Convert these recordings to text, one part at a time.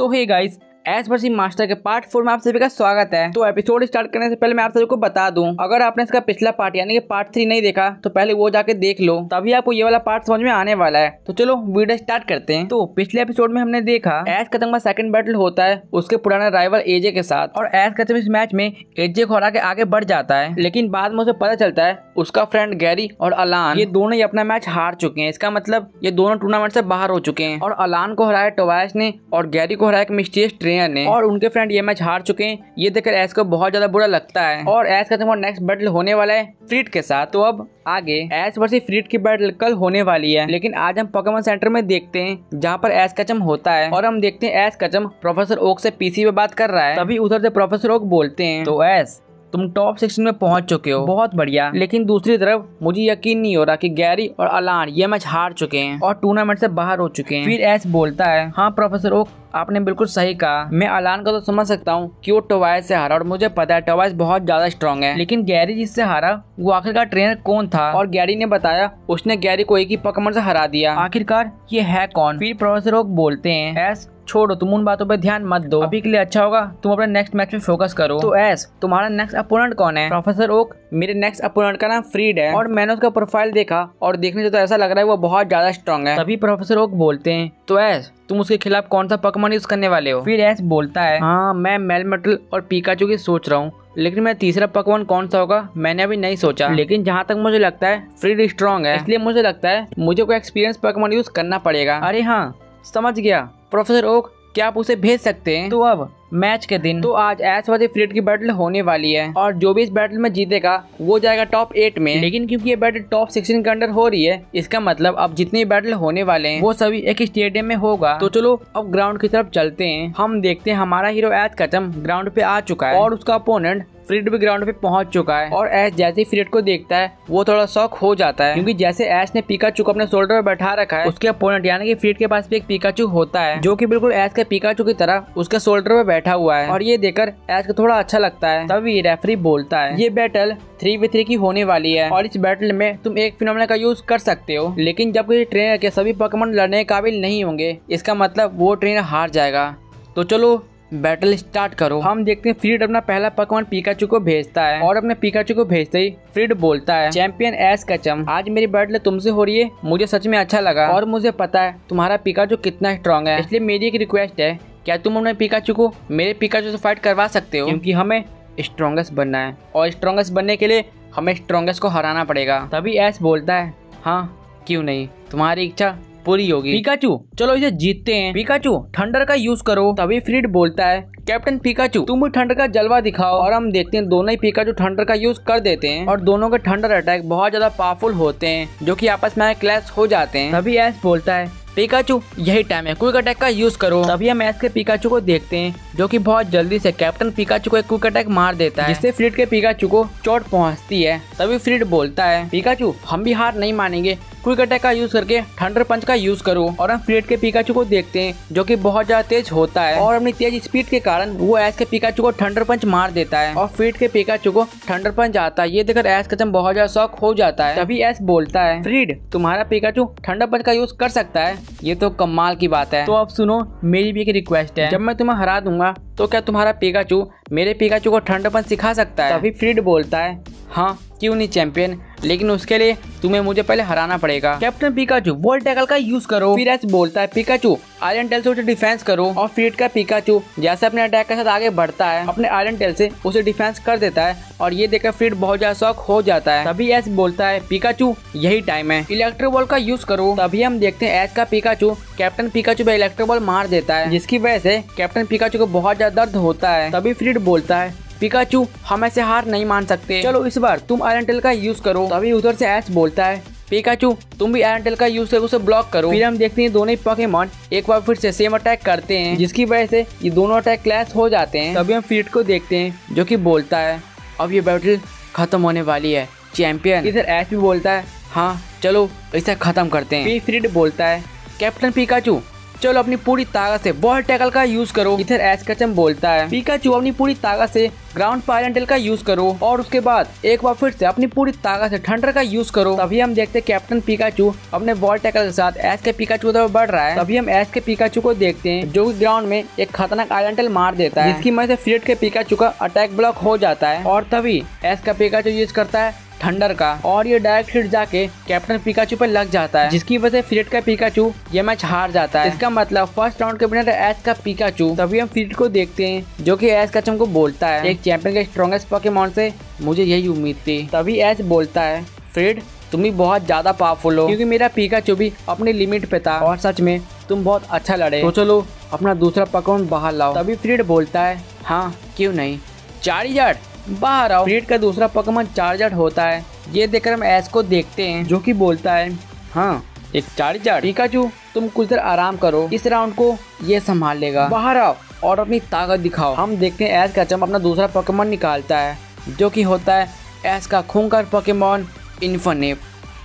सो hey guys, Ash versus master के part 4 में आप सभी का स्वागत है। तो एपिसोड स्टार्ट करने से पहले मैं आप सभी को बता दूं, अगर आपने इसका पिछला पार्ट यानी कि पार्ट 3 नहीं देखा तो पहले वो जाके देख लो, तभी आपको ये वाला पार्ट समझ में आने वाला है। तो चलो वीडियो स्टार्ट करते हैं। तो पिछले एपिसोड में हमने देखा एश केचम का सेकंड बैटल होता है उसके पुराना राइवल एजे के साथ, और एश केचम इस मैच में एजे को हरा के आगे बढ़ जाता है। लेकिन बाद में उसे पता चलता है उसका फ्रेंड गैरी और अलान ये दोनों ही अपना मैच हार चुके हैं। इसका मतलब ये दोनों टूर्नामेंट से बाहर हो चुके हैं। और अलान को हराया टोबायस ने और गैरी को हराया एक मिस्टीरियस ट्रेनर ने, और उनके फ्रेंड ये मैच हार चुके हैं। ये देखकर एश को बहुत ज्यादा बुरा लगता है, और एश का तुम्हारा नेक्स्ट बैटल होने वाला है फ्रीड के साथ। तो अब आगे एश वर्सेस फ्रीड की बैटल कल होने वाली है, लेकिन आज हम पोकेमॉन सेंटर में देखते हैं जहाँ पर एश केचम होता है, और हम देखते हैं एश केचम प्रोफेसर ओक से पीसी पे बात कर रहा है। तभी उधर से प्रोफेसर ओक बोलते हैं, तो एश तुम टॉप 16 में पहुंच चुके हो, बहुत बढ़िया। लेकिन दूसरी तरफ मुझे यकीन नहीं हो रहा कि गैरी और अलान ये मैच हार चुके हैं और टूर्नामेंट से बाहर हो चुके हैं। फिर एश बोलता है, हाँ प्रोफेसर ओक, आपने बिल्कुल सही कहा। मैं अलान को तो समझ सकता हूँ कि वो टोबायस से हारा, और मुझे पता है टोबायस बहुत ज्यादा स्ट्रॉन्ग है। लेकिन गैरी जिससे हारा वो आखिरकार ट्रेनर कौन था? और गैरी ने बताया उसने गैरी को एक ही पोकेमॉन से हरा दिया, आखिरकार ये है कौन? फिर प्रोफेसर ओक बोलते हैं, एश छोड़ो, तुम उन बातों पर ध्यान मत दो, अभी के लिए अच्छा होगा तुम अपने नेक्स्ट मैच पे फोकस करो। तो एश तुम्हारा नेक्स्ट अपोनेंट कौन है? प्रोफेसर ओक, मेरे नेक्स्ट अपोनेंट का नाम फ्रीड है, और मैंने उसका प्रोफाइल देखा और देखने से तो ऐसा लग रहा है वो बहुत ज्यादा स्ट्रॉन्ग है। तभी प्रोफेसर ओक बोलते हैं, तो एश तुम उसके खिलाफ कौन सा पोकेमॉन यूज करने वाले हो? फिर एश बोलता है, हाँ मैं मेलमेटल और पिकाचू की सोच रहा हूँ, लेकिन मैं तीसरा पोकेमॉन कौन सा होगा मैंने अभी नहीं सोचा। लेकिन जहाँ तक मुझे लगता है फ्रीड स्ट्रॉन्ग है, इसलिए मुझे लगता है मुझे कोई एक्सपीरियंस पोकेमॉन यूज करना पड़ेगा। अरे हाँ समझ गया प्रोफेसर ओक, क्या आप उसे भेज सकते हैं? तो अब मैच के दिन, तो आज एश वर्सेस फ्रीड की बैटल होने वाली है, और जो भी इस बैटल में जीतेगा वो जाएगा टॉप 8 में। लेकिन क्योंकि ये बैटल टॉप 16 के अंडर हो रही है, इसका मतलब अब जितने बैटल होने वाले हैं वो सभी एक स्टेडियम में होगा। तो चलो अब ग्राउंड की तरफ चलते हैं। हम देखते हैं हमारा हीरो एश केचम ग्राउंड पे आ चुका है, और उसका अपोनेंट फ्रीड भी ग्राउंड पे पहुंच चुका है। और एश जैसे ही फ्रीड को देखता है वो थोड़ा शॉक हो जाता है, क्योंकि जैसे एश ने पिकाचू को अपने शोल्डर पे बैठा रखा है, उसके अपोनेंट यानी कि फ्रीड के पास भी एक पिकाचू होता है जो कि बिल्कुल एश के पिकाचू की तरह उसके शोल्डर पे बैठा हुआ है, और ये देखकर एश को थोड़ा अच्छा लगता है। तभी रेफरी बोलता है, ये बैटल 3v3 की होने वाली है, और इस बैटल में तुम एक फिनोमेना का यूज कर सकते हो, लेकिन जब किसी ट्रेनर के सभी पोकेमॉन लड़ने के काबिल नहीं होंगे, इसका मतलब वो ट्रेनर हार जाएगा। तो चलो बैटल स्टार्ट करो। हम देखते हैं फ्रीड अपना पहला पोकेमॉन पिकाचू को भेजता है, और अपने पिकाचू को भेजते ही फ्रीड बोलता है, चैंपियन एश केचम, आज मेरी बैटल तुमसे हो रही है, मुझे सच में अच्छा लगा, और मुझे पता है तुम्हारा पिकाचू कितना स्ट्रांग है, इसलिए मेरी एक रिक्वेस्ट है, क्या तुम अपने पिकाचू को मेरे पिकाचू से फाइट करवा सकते हो? क्योंकि हमें स्ट्रॉन्गेस्ट बनना है, और स्ट्रॉन्गेस्ट बनने के लिए हमें स्ट्रॉन्गेस्ट को हराना पड़ेगा। तभी एश बोलता है, हाँ क्यों नहीं, तुम्हारी इच्छा पूरी होगी पिकाचू, चलो इसे जीतते हैं, पिकाचू थंडर का यूज करो। तभी फ्रीड बोलता है, कैप्टन पिकाचू तुम भी थंडर का जलवा दिखाओ, और हम देखते हैं दोनों ही पिकाचू थंडर का यूज कर देते हैं, और दोनों के थंडर अटैक बहुत ज्यादा पावरफुल होते हैं जो कि आपस में क्लैश हो जाते हैं। तभी एश बोलता है, पिकाचू यही टाइम है, क्विक अटैक का यूज करो। तभी हम एश के पिकाचू को देखते हैं जो कि बहुत जल्दी से कैप्टन पिकाचू को एक क्विक अटैक मार देता है, जिससे फ्रीड के पिकाचू को चोट पहुंचती है। तभी फ्रीड बोलता है, पिकाचू हम भी हार नहीं मानेंगे, क्विक अटैक का यूज करके थंडर पंच का यूज करो। और हम फ्रीड के पिकाचू को देखते हैं जो कि बहुत ज्यादा तेज होता है, और अपनी तेज स्पीड के कारण वो एश के पिकाचू को थंडर पंच मार देता है, और फ्रीड के पिकाचू को थंडर पंच आता है। ये देखकर एश केचम बहुत ज्यादा शॉक हो जाता है। तभी एश बोलता है, फ्रीड तुम्हारा पिकाचू थंडर पंच का यूज कर सकता है, ये तो कमाल की बात है। तो अब सुनो मेरी भी एक रिक्वेस्ट है, जब मैं तुम्हें हरा दूंगा तो क्या तुम्हारा पिकाचू मेरे पिकाचू को थंडर पंच सिखा सकता है? तभी फ्रीड बोलता है, हाँ क्यों नहीं चैंपियन, लेकिन उसके लिए तुम्हें मुझे पहले हराना पड़ेगा, कैप्टन पिकाचू वॉल टैकल का यूज करो। फिर एश बोलता है, पिकाचू आयरन टेल से उसे डिफेंस करो, और फ्रीड का पिकाचू जैसे अपने अटैक के साथ आगे बढ़ता है अपने आयरन टेल से उसे डिफेंस कर देता है, और ये देखकर फ्रीड बहुत ज्यादा शॉक हो जाता है। तभी एश बोलता है, पिकाचू यही टाइम है, इलेक्ट्रिक बॉल का यूज करो। तभी हम देखते हैं एश का पिकाचू कैप्टन पिकाचू पे इलेक्ट्रिक बॉल मार देता है, जिसकी वजह से कैप्टन पिकाचू को बहुत ज्यादा दर्द होता है। तभी फ्रीड बोलता है, पिकाचू हम ऐसे हार नहीं मान सकते, चलो इस बार तुम आयरन टेल का यूज करो। तभी उधर से एश बोलता है, पिकाचू तुम भी आयरन टेल का यूज करके उसे ब्लॉक करो। फिर हम देखते हैं दोनों ही पोकेमॉन एक बार फिर से सेम अटैक करते हैं, जिसकी वजह से ये दोनों अटैक क्लैश हो जाते हैं। तभी हम फ्रीड को देखते हैं जो कि बोलता है, अब ये बैटल खत्म होने वाली है चैंपियन। इधर एश भी बोलता है, हाँ चलो इसे खत्म करते हैं। फिर फ्रीड बोलता है, कैप्टन पिकाचू चलो अपनी पूरी ताकत से वॉल टैकल का यूज करो। इधर एश केचम बोलता है, पिकाचू अपनी पूरी ताकत से ग्राउंड पायरेंटल का यूज करो और उसके बाद एक बार फिर से अपनी पूरी ताकत से थंडर का यूज करो। तभी हम देखते हैं कैप्टन पिकाचू अपने बॉल टैकल के साथ एश के पिकाचू की तरफ बढ़ रहा है। तभी हम एश के पिकाचू को देखते हैं जो ग्राउंड में एक खतरनाक आयरनटेल मार देता है, जिसकी वजह से फ्रीड के पिकाचू का अटैक ब्लॉक हो जाता है और तभी एश का पिकाचू यूज करता है थंडर का और ये डायरेक्ट हिट जाके कैप्टन पिकाचू पर लग जाता है, जिसकी वजह से फ्रीड का पिकाचू ये मैच हार जाता है। इसका मतलब फर्स्ट राउंड के बिना एश का पिकाचू। तभी हम फ्रीड को देखते हैं जो कि एश केचम को बोलता है, एक चैंपियन के स्ट्रॉन्गेस्ट पोकेमॉन से मुझे यही उम्मीद थी। तभी एश बोलता है, फ्रीड तुम भी बहुत ज्यादा पावरफुल हो क्योंकि मेरा पिकाचू भी अपनी लिमिट पे था और सच में तुम बहुत अच्छा लड़े, तो चलो अपना दूसरा पोकेमॉन बाहर लाओ। तभी फ्रीड बोलता है, हाँ क्यों नहीं, चार्जर बाहर आओ। फ्रीड का दूसरा पोकेमॉन चार्जर होता है। ये देखकर हम एश को देखते हैं जो कि बोलता है, हाँ एक चार्जर, पिकाचू तुम कुछ देर आराम करो, इस राउंड को ये संभाल लेगा, बाहर आओ और अपनी ताकत दिखाओ। हम देखते हैं एश केचम अपना दूसरा पोकेमॉन निकालता है जो कि होता है एश का खूंखार Pokemon Infernape.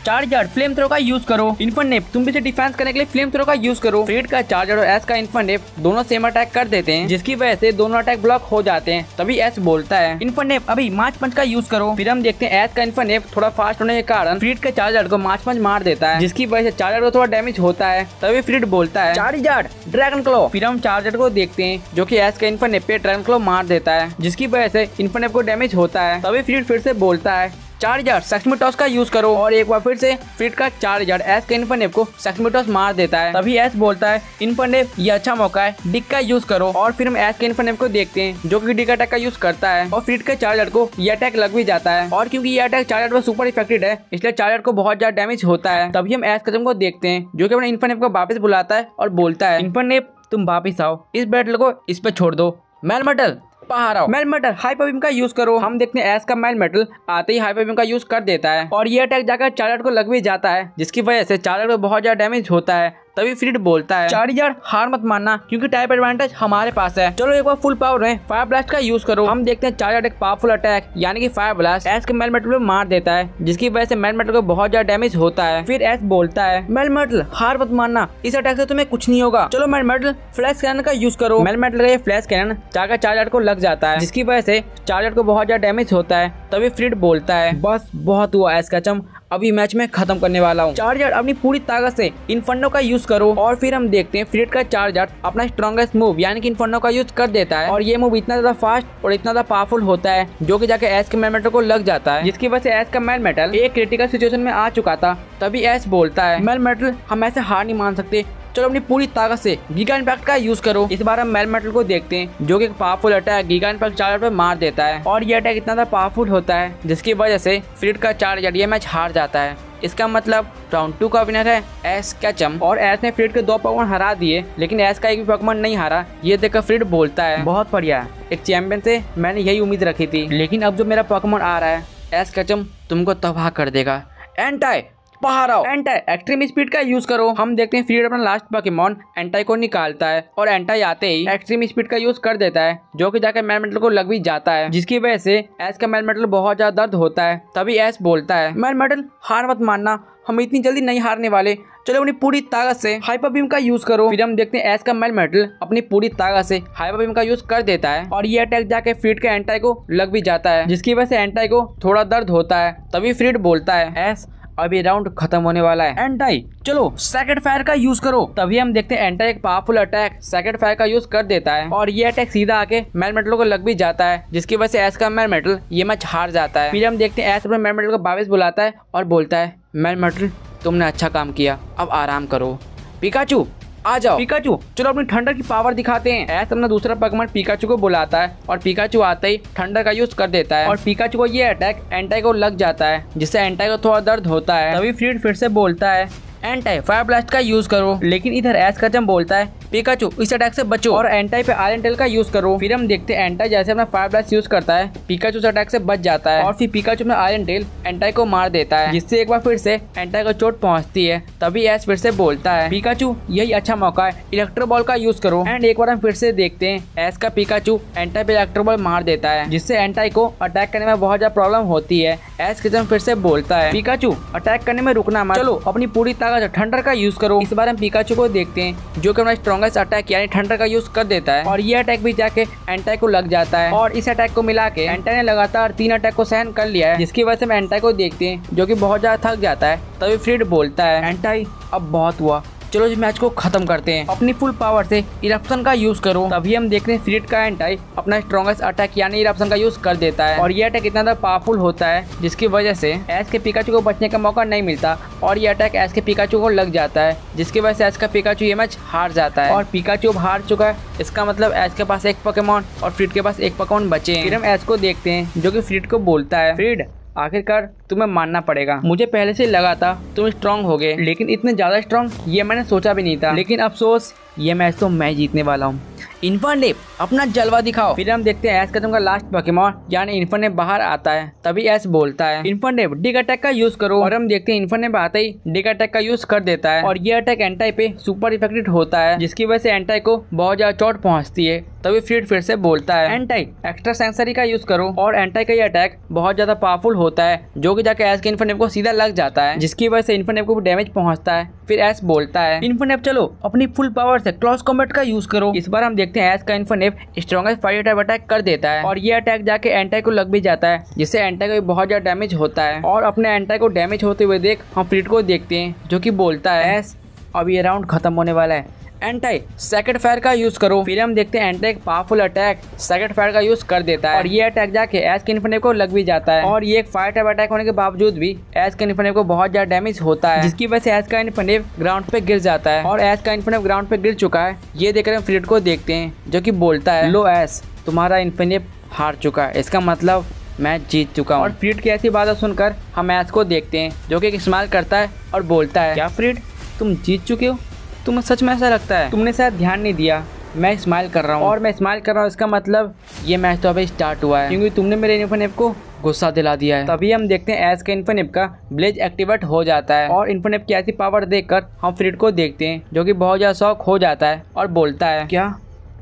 Charger flame throw का यूज करो, इन्फर्नेप तुम भी से डिफेंस करने के लिए फ्लेम थ्रो का यूज करो। फ्रीड का चार्जर और एश का इन्फर्नेप दोनों सेम अटैक कर देते हैं, जिसकी वजह से दोनों अटैक ब्लॉक हो जाते हैं। तभी एश बोलता है, इन्फर्नेप अभी मार्च पंच का यूज करो। फिर हम देखते हैं एश का इन्फर्नेप थोड़ा फास्ट होने के कारण फ्रीड के चार्जर को मार्च पंच मार देता है, जिसकी वजह से चार्जर को थोड़ा डैमेज होता है। तभी फ्रीड बोलता है, चार्जर ड्रैगन क्लो। फिर हम चार्जर को देखते हैं जो की एश का इन्फर्नेप पे ड्रैगन क्लो मार देता है, जिसकी वजह से इन्फर्नेप को डैमेज होता है। तभी फ्रीड फिर से बोलता है, चार्जर सक्ष्मी टॉस का यूज करो। और एक बार फिर से फ्रीड का चार्जर एश के इन्फर्नेप को सक्ष्मी टॉस मार देता है। तभी एश बोलता है, इन्फर्नेप ये अच्छा मौका है, डिक का यूज करो। और फिर हम एश के इन्फर्नेप को देखते हैं जो कि डिक अटैक का यूज करता है और फ्रीड के चार्जर को ये अटैक लग भी जाता है। और क्योंकि ये अटैक चार्जर पर सुपर इफेक्टेड है इसलिए चार्जर को बहुत ज्यादा डैमेज होता है। तभी हम एश केचम को देखते हैं जो कि अपने इन्फर्नेप को वापस बुलाता है और बोलता है, इन्फर्नेप तुम वापस आओ, इस बैटल को इस पर छोड़ दो, मेलमेटल बाहर आओ, मेलमेटल हाइपर बीम का यूज करो। हम देखते हैं एश का मेलमेटल आते ही हाइपर बीम का यूज कर देता है और ये अटैक जाकर चार्जर को लग भी जाता है, जिसकी वजह से चार्जर को बहुत ज्यादा डैमेज होता है। तभी फ्रीड बोलता है, चार्जर हार मत मानना क्योंकि टाइप एडवांटेज हमारे पास है, चलो एक बार फुल पावर में फायर ब्लास्ट का यूज करो। हम देखते हैं चार्जर एक पावरफुल अटैक यानी कि फायर ब्लास्ट एश के मेलमेटल पे मार देता है, जिसकी वजह से मेलमेटल को बहुत ज्यादा डैमेज होता है। फिर एश बोलता है, मेलमेटल हार मत मानना, इस अटैक से तुम्हें कुछ नहीं होगा, चलो मेलमेटल फ्लैश कैनन का यूज करो। मेलमेटल का ये फ्लैश कैनन जाकर चार्जर को लग जाता है, जिसकी वजह से चार्जर को बहुत ज्यादा डैमेज होता है। तभी फ्रीड बोलता है, बस बहुत हुआ एश केचम, अभी मैच में खत्म करने वाला हूँ। चार्जर अपनी पूरी ताकत से इन्फर्नो का यूज करो। और फिर हम देखते हैं फ्रीड का चार्जर अपना स्ट्रॉन्गेस्ट मूव यानी कि इन्फर्नो का यूज कर देता है और ये मूव इतना ज्यादा फास्ट और इतना ज्यादा पावरफुल होता है जो कि जाके एश के मेलमेटल को लग जाता है, जिसकी वजह से एश का मेलमेटल एक क्रिटिकल सिचुएशन में आ चुका था। तभी एश बोलता है, मेलमेटल हम ऐसे हार नहीं मान सकते, चलो अपनी पूरी ताकत से गीगा इंपैक्ट का यूज करो। इस बार हम मेलमेटल को देखते हैं जो कि powerful attack giga impact charger पर मार देता है और ये अटैक इतना ज्यादा पावरफुल होता है जिसकी वजह से फ्रीड का चार्जर ये मैच हार जाता है। इसका मतलब राउंड 2 का विनर है एश केचम। और एश ने फ्रीड के 2 पोकेमॉन हरा दिए लेकिन एश का एक भी पोकेमॉन नहीं हारा। ये देखकर फ्रीड बोलता है, बहुत बढ़िया, एक चैंपियन से मैंने यही उम्मीद रखी थी, लेकिन अब जो मेरा पोकेमॉन आ रहा है एश केचम तुमको तबाह कर देगा, एंटाई बाहर आओ, एंटाई एक्सट्रीम स्पीड का यूज करो। हम देखते हैं फ्रीड अपना लास्ट पोकेमॉन एंटाई को निकालता है और एंटाई आते ही एक्सट्रीम स्पीड का यूज कर देता है जो कि जाकर मेलमेटल को लग भी जाता है, जिसकी वजह से एश का मेलमेटल बहुत ज्यादा दर्द होता है। तभी एश बोलता है, मेलमेटल हार मत मानना, हम इतनी जल्दी नहीं हारने वाले, चलो अपनी पूरी ताकत से हाइपर बीम का यूज करो। फिर हम देखते हैं एश का मेलमेटल अपनी पूरी ताकत से हाइपर बीम का यूज कर देता है और ये अटैक जाके फ्रीड के एंटाई को लग भी जाता है, जिसकी वजह से एंटाई को थोड़ा दर्द होता है। तभी फ्रीड बोलता है, एश अभी राउंड खत्म होने वाला है, एंटाई चलो सेकंड फायर का यूज करो। तभी हम देखते हैं एंटाई एक पावरफुल अटैक सेकंड फायर का यूज कर देता है और ये अटैक सीधा आके मेलमेटल को लग भी जाता है, जिसकी वजह से एश का मेलमेटल ये मैच हार जाता है। फिर हम देखते हैं एश अपने मेलमेटल को वापस बुलाता है और बोलता है, मेलमेटल तुमने अच्छा काम किया, अब आराम करो, पिकाचू आ जाओ, पिकाचू चलो अपनी थंडर की पावर दिखाते हैं। एश अपना दूसरा पोकेमॉन पिकाचू को बुलाता है और पिकाचू आते ही थंडर का यूज कर देता है और पिकाचू को ये अटैक एंटाई को लग जाता है, जिससे एंटाई को थोड़ा दर्द होता है। तभी फ्रीड फिर से बोलता है, एंटाई फायर ब्लास्ट का यूज करो। लेकिन इधर एश केचम बोलता है, पिकाचू इस अटैक से बचो और एंटाई पे आयरन टेल का यूज करो। फिर हम देखते हैं एंटाई जैसे अपना फायर ब्लास्ट यूज करता है पिकाचू इस अटैक से बच जाता है और फिर पिकाचू में आयरन टेल एंटाई को मार देता है, जिससे एक बार फिर से एंटाई को चोट पहुंचती है। तभी एश फिर से बोलता है, पिकाचू यही अच्छा मौका है, इलेक्ट्रो बॉल का यूज करो। एंड एक बार हम फिर से देखते हैं एश का पिकाचू एंटाई पे इलेक्ट्रो बॉल मार देता है, जिससे एंटाई को अटैक करने में बहुत ज्यादा प्रॉब्लम होती है। एश केचम फिर से बोलता है, पिकाचू अटैक करने में रुकना मत, चलो अपनी पूरी ताकत थंडर का यूज करो। इस बार हम पिकाचू को देखते हैं जो कि अपना स्ट्रॉन्गेस्ट अटैक यानी ठंडर का यूज कर देता है और ये अटैक भी जाके एंटाई को लग जाता है। और इस अटैक को मिला के एंटाई ने लगातार 3 अटैक को सहन कर लिया है, जिसकी वजह से मैं एंटाई को देखते हैं जो कि बहुत ज्यादा थक जाता है। तभी फ्रीड बोलता है, एंटाई अब बहुत हुआ, चलो इस मैच को खत्म करते हैं, अपनी फुल पावर से इरप्शन का यूज करो। तभी हम देख रहे हैं फ्रीड का एंटाई अपना स्ट्रॉन्गेस्ट अटैक यानी इरप्शन का यूज कर देता है और ये अटैक इतना ज्यादा पावरफुल होता है जिसकी वजह से एश के पिकाचू को बचने का मौका नहीं मिलता और ये अटैक एश के पिकाचू को लग जाता है, जिसकी वजह से एश का पिकाचू ये मैच हार जाता है। और पिकाचू अब हार चुका है, इसका मतलब एश के पास एक पोकेमॉन और फ्रीड के पास एक पोकेमॉन बचे हैं। फिर हम एश को देखते हैं जो कि फ्रीड को बोलता है, फ्रीड आखिरकार तुम्हें मानना पड़ेगा, मुझे पहले से लगा था तुम स्ट्रांग हो गए, लेकिन इतने ज़्यादा स्ट्रांग ये मैंने सोचा भी नहीं था, लेकिन अफसोस ये मैच तो मैं जीतने वाला हूँ। इन्फर्नेप अपना जलवा दिखाओ। फिर हम देखते हैं ऐश कदम का लास्ट पोकेमॉन यानी इन्फर्नेप बाहर आता है। तभी ऐश बोलता है, इन्फर्नेप डिग अटैक का यूज करो। और हम देखते हैं इन्फर्नेप आते ही डिग अटैक का यूज कर देता है और ये अटैक एंटाई पे सुपर इफेक्टिव होता है, जिसकी वजह से एंटाई को बहुत ज्यादा चोट पहुंचती है। तभी फ्रीड फिर से बोलता है, एंटाई एक्स्ट्रा सेंसरी का यूज करो। और एंटाई का ये अटैक बहुत ज्यादा पावरफुल होता है जो कि जाके ऐश के इन्फर्नेप को सीधा लग जाता है, जिसकी वजह से इन्फर्नेप को डैमेज पहुंचता है। फिर ऐश बोलता है, इन्फर्नेप चलो अपनी फुल पावर से क्लोज कॉम्बैट का यूज करो। इस बार हम देखते हैं ऐश का इन्फर्नेप स्ट्रॉन्गेस्ट फाइट अटैक कर देता है और ये अटैक जाके एंटाई को लग भी जाता है, जिससे एंटाई को बहुत ज्यादा डैमेज होता है। और अपने एंटाई को डैमेज होते हुए देख हम फ्रीड को देखते हैं जो कि बोलता है, ऐश अब ये राउंड खत्म होने वाला है, एंटाई सेकंड फायर का यूज करो। फिर हम देखते हैं एंटाई एक पावरफुल अटैक सेकंड फायर का यूज कर देता है और ये अटैक जाके एश के इन्फर्नेप को लग भी जाता है। और ये एक फायर टाइप अटैक होने के बावजूद भी एश के इन्फर्नेप को बहुत ज्यादा डैमेज होता है, जिसकी वजह से एश का इन्फर्नेप ग्राउंड पे गिर जाता है। और एश का इन्फर्नेप ग्राउंड पे गिर चुका है, ये देखकर हम फ्रीड को देखते हैं जो की बोलता है, लो एश तुम्हारा इन्फर्नेप हार चुका है, इसका मतलब मैं जीत चुका हूँ। और फ्रीड की ऐसी बात सुनकर हम ऐश को देखते हैं जो की एक स्माइल करता है और बोलता है, क्या फ्रीड तुम जीत चुके हो? तुम्हें सच में ऐसा लगता है? तुमने शायद ध्यान नहीं दिया, मैं स्माइल कर रहा हूँ। और मैं स्माइल कर रहा हूँ इसका मतलब ये मैच तो अभी स्टार्ट हुआ है, क्योंकि तुमने मेरे इन्फर्नेप को गुस्सा दिला दिया है। तभी हम देखते हैं ऐश के इन्फर्नेप का ब्लेज एक्टिवेट हो जाता है और इन्फर्नेप की ऐसी पावर देखकर हम फ्रीड को देखते हैं जो कि बहुत ज़्यादा शॉक हो जाता है और बोलता है, क्या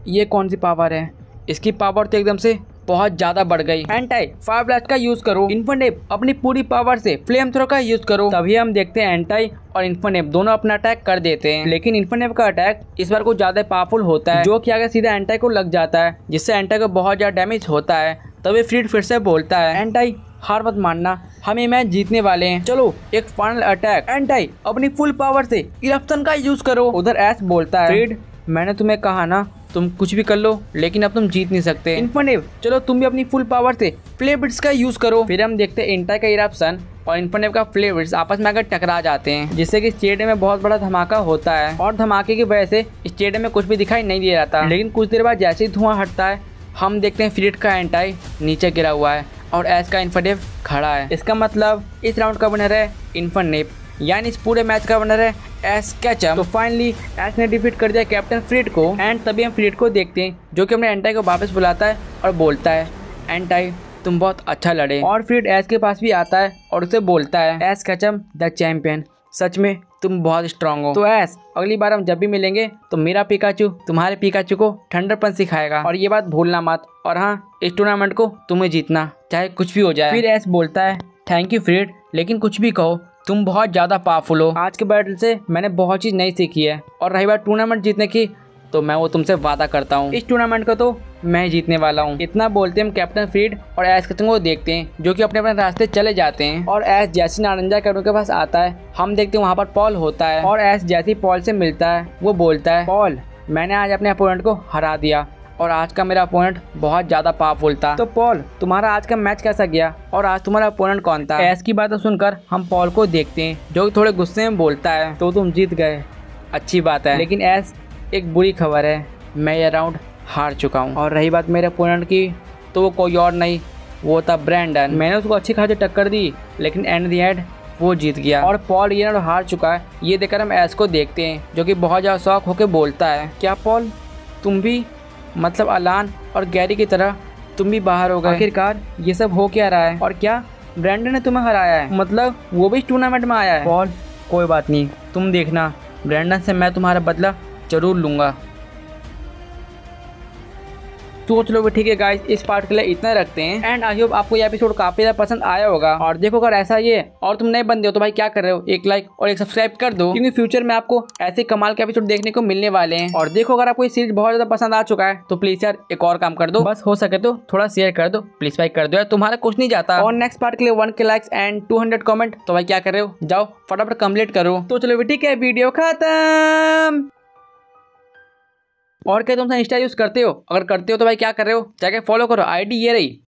ये कौन सी पावर है? इसकी पावर तो एकदम से बहुत ज्यादा बढ़ गई। एंटाई फायर ब्लास्ट का यूज करो। इन्फर्नेप अपनी पूरी पावर से फ्लेम थ्रो का यूज करो। तभी हम देखते हैं एंटाई और इन्फर्नेप दोनों अपना अटैक कर देते हैं, लेकिन इन्फर्नेप का अटैक इस बार कुछ ज्यादा पावरफुल होता है जो कि आगे सीधा एंटाई को लग जाता है, जिससे एंटाई को बहुत ज्यादा डैमेज होता है। तभी फ्रीड फिर से बोलता है, एंटाई हार मत मानना, हम ये मैच जीतने वाले हैं, चलो एक फाइनल अटैक, एंटाई अपनी फुल पावर से इरप्शन का यूज करो। उधर ऐश बोलता है, फ्रीड मैंने तुम्हें कहा ना तुम कुछ भी कर लो, लेकिन अब तुम जीत नहीं सकते। इन्फर्नेप चलो तुम भी अपनी फुल पावर से फ्लेयर ब्लिट्स का यूज करो। फिर हम देखते हैं एंटाई का इरप्शन और इन्फर्नेप का फ्लेयर ब्लिट्स आपस में आकर टकरा जाते हैं, जिससे कि स्टेडियम में बहुत बड़ा धमाका होता है। और धमाके की वजह से स्टेडियम में कुछ भी दिखाई नहीं दिया जाता, लेकिन कुछ देर बाद जैसे ही धुआं हटता है हम देखते हैं फ्रीड का एंटाई नीचे गिरा हुआ है और ऐश का इन्फर्नेप खड़ा है। इसका मतलब इस राउंड का विनर है इन्फर्नेप, यानी इस पूरे मैच का विनर है एश केचम। तो फाइनली एश ने डिफीट कर दिया कैप्टन फ्रीड को। एंड तभी हम फ्रीड को देखते हैं जो कि अपने एंटाई को वापस बुलाता है और बोलता है, एंटाई तुम बहुत अच्छा लड़े। और फ्रीड एश के पास भी आता है और उसे बोलता है, एश केचम द चैंपियन, सच में तुम बहुत स्ट्रांग हो। तो ऐश अगली बार हम जब भी मिलेंगे तो मेरा पिकाचू तुम्हारे पिकाचू को ठंडरपन सिखाएगा, और ये बात भूलना मत, और हाँ इस टूर्नामेंट को तुम्हें जीतना, चाहे कुछ भी हो जाए। फिर ऐश बोलता है, थैंक यू फ्रीड, लेकिन कुछ भी कहो तुम बहुत ज़्यादा पावरफुल हो, आज के बैटल से मैंने बहुत चीज़ नई सीखी है, और रही बार टूर्नामेंट जीतने की तो मैं वो तुमसे वादा करता हूँ, इस टूर्नामेंट को तो मैं जीतने वाला हूँ। इतना बोलते हम कैप्टन फ्रीड और ऐश केचम को देखते हैं जो कि अपने अपने रास्ते चले जाते हैं। और ऐश जैसी नारंजा के उनके पास आता है, हम देखते हैं वहाँ पर पॉल होता है और ऐश जैसी पॉल से मिलता है, वो बोलता है, पॉल मैंने आज अपने अपोनेंट को हरा दिया और आज का मेरा अपोनेंट बहुत ज्यादा पावरफुल था। तो पॉल तुम्हारा आज का मैच कैसा गया और आज तुम्हारा अपोनेंट कौन था? ऐश की बात सुनकर हम पॉल को देखते हैं जो थोड़े गुस्से में बोलता है, तो तुम जीत गए, अच्छी बात है, लेकिन ऐश एक बुरी खबर है, मैं ये राउंड हार चुका हूँ। और रही बात मेरे अपोनेंट की, तो वो कोई और नहीं, वो था ब्रैंडन। मैंने उसको अच्छी खासी टक्कर दी, लेकिन एंड दी एंड वो जीत गया और पॉल ये राउंड हार चुका है। ये देखकर हम ऐश को देखते हैं जो कि बहुत ज़्यादा शौक होकर बोलता है, क्या पॉल तुम भी, मतलब अलान और गैरी की तरह तुम भी बाहर हो गए? आखिरकार ये सब हो क्या रहा है, और क्या ब्रैंडन ने तुम्हें हराया है? मतलब वो भी इस टूर्नामेंट में आया है? पॉल कोई बात नहीं, तुम देखना ब्रैंडन से मैं तुम्हारा बदला जरूर लूँगा। तो चलो ठीक है गाइस, इस पार्ट के लिए इतना रखते हैं। एंड आई होप आपको ये एपिसोड काफी ज्यादा पसंद आया होगा। और देखो अगर ऐसा ये और तुम नए बंदे हो तो भाई क्या कर रहे हो, एक लाइक और एक सब्सक्राइब कर दो, क्योंकि फ्यूचर में आपको ऐसे कमाल के एपिसोड देखने को मिलने वाले हैं। और देखो अगर आपको ये सीरीज बहुत ज्यादा पसंद आ चुका है तो प्लीज यार एक और काम कर दो, बस हो सके तो थोड़ा शेयर कर दो प्लीज भाई, कर दो यार, तुम्हारा कुछ नहीं जाता। और नेक्स्ट पार्ट के लिए 1K लाइक्स एंड 200 कमेंट, तो भाई क्या कर रहे हो, जाओ फटाफट कंप्लीट करो। तो चलो ठीक है, वीडियो खत्म। और क्या तुम इंस्टा यूज करते हो, अगर करते हो तो भाई क्या कर रहे हो, जाके फॉलो करो, आईडी ये रही।